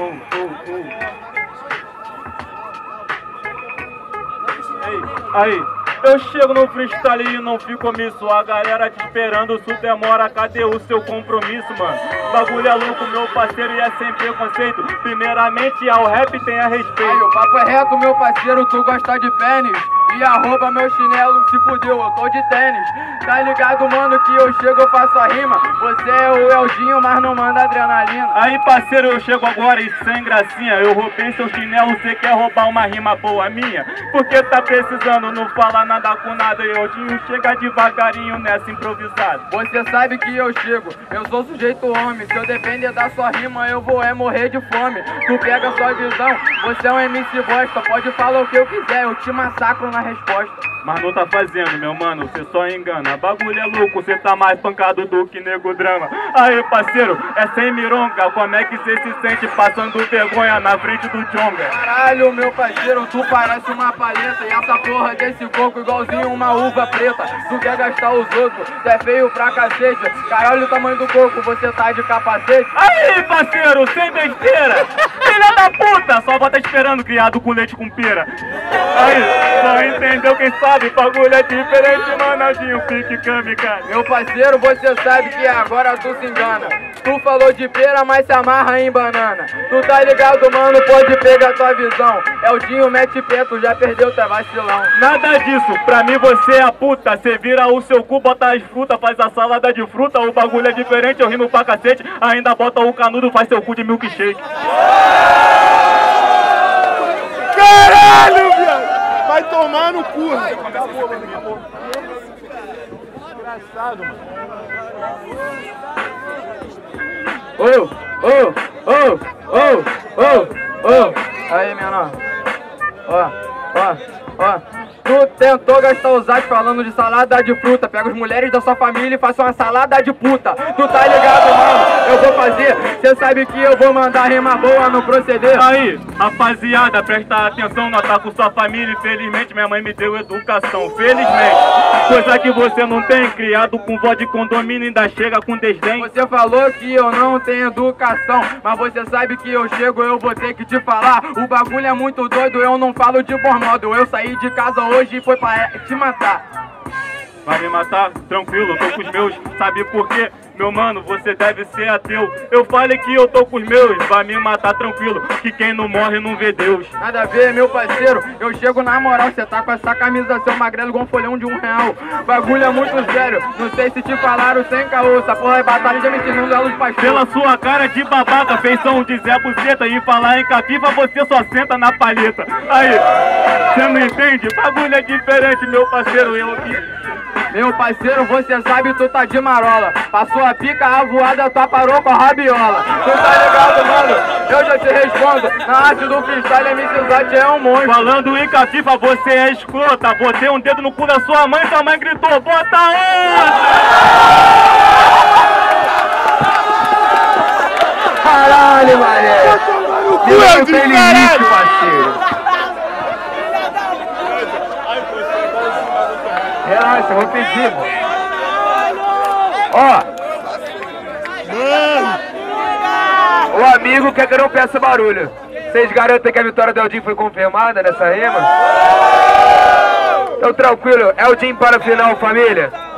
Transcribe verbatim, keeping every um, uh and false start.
oh, oh. Aí, eu chego no freestyle e não fico omisso. A galera te esperando, se demora, cadê o seu compromisso, mano? Bagulho é louco, meu parceiro, e é sem preconceito. Primeiramente ao rap tenha respeito. Aí, o papo é reto, meu parceiro, tu gosta de pênis. E arroba meu chinelo, se fudeu, eu tô de tênis. Tá ligado, mano, que eu chego, eu faço a rima. Você é o Eldinho, mas não manda adrenalina. Aí, parceiro, eu chego agora e sem gracinha. Eu roubei seu chinelo, você quer roubar uma rima boa minha? Porque tá precisando, não fala nada com nada. E Eldinho chega devagarinho nessa improvisada. Você sabe que eu chego, eu sou sujeito homem. Se eu depender da sua rima, eu vou é morrer de fome. Tu pega sua visão, você é um M C bosta. Pode falar o que eu quiser, eu te massacro na resposta. Mas não tá fazendo, meu mano, você só engana. Bagulho é louco, você tá mais pancado do que nego drama. Aí, parceiro, é sem mironga. Como é que você se sente passando vergonha na frente do Jonga? Caralho, meu parceiro, tu parece uma palheta. E essa porra desse coco igualzinho uma uva preta. Tu quer gastar os outros, tu é feio pra cacete. Caralho, o tamanho do coco, você tá de capacete. Aí, parceiro, sem besteira. Filha da puta, só bota esperando criado com leite com pera. Aí, só entendeu quem sabe, bagulho é diferente, manadinho, fique kamikaze. Meu parceiro, você sabe que agora tu se engana. Tu falou de pera, mas se amarra em banana. Tu tá ligado, mano, pode pegar tua visão. Eldinho mete pé, tu já perdeu, tá vacilão. Nada disso, pra mim você é a puta. Cê vira o seu cu, bota as frutas, faz a salada de fruta. O bagulho é diferente, eu rimo pra cacete. Ainda bota o canudo, faz seu cu de milkshake. Caralho, viado! Vai tomar no cu. Ai, acabou, mano, acabou. Engraçado, mano. Ô, ô, ô, ô, ô, ô. Aí, menor. Ó, ó, ó. Tu tentou gastar os atos falando de salada de fruta. Pega as mulheres da sua família e faça uma salada de puta. Tu tá ligado, mano? Eu vou fazer. Cê sabe que eu vou mandar rima boa no proceder. Aí, rapaziada, presta atenção. Não ataco sua família. Infelizmente, minha mãe me deu educação. Felizmente. Coisa que você não tem. Criado com vó de condomínio, ainda chega com desdém. Você falou que eu não tenho educação. Mas você sabe que eu chego, eu vou ter que te falar. O bagulho é muito doido, eu não falo de bom modo. Eu saí de casa hoje. Hoje foi pra te matar. Vai me matar? Tranquilo, eu tô com os meus. Sabe por quê? Meu mano, você deve ser ateu. Eu falei que eu tô com os meus. Vai me matar tranquilo, que quem não morre não vê Deus. Nada a ver, meu parceiro. Eu chego na moral, cê tá com essa camisa, seu magrelo, igual um folhão de um real. Bagulho é muito sério, não sei se te falaram sem caô. Essa porra é batalha de M C, não dá luz pra escuro. Pela sua cara de babaca, feição de Zé Buceta. E falar em capiva, você só senta na palheta. Aí, cê não entende? Bagulho é diferente, meu parceiro. Eu aqui. Meu parceiro, você sabe, tu tá de marola. Passou a pica, a voada, tua parou com a rabiola. Tu tá ligado, mano? Eu já te respondo. Na arte do freestyle, M C Zack é um monstro. Falando em catifa, você é escrota. Botei um dedo no cu da sua mãe, sua mãe gritou, bota outra! Caralho, mané! Deus tem limite, parceiro. Relaxa, eu vou pedir, mano. Ó. O amigo quer que eu não peça barulho. Vocês garantem que a vitória do Eldin foi confirmada nessa rima? Então tranquilo, Eldin para a final, família.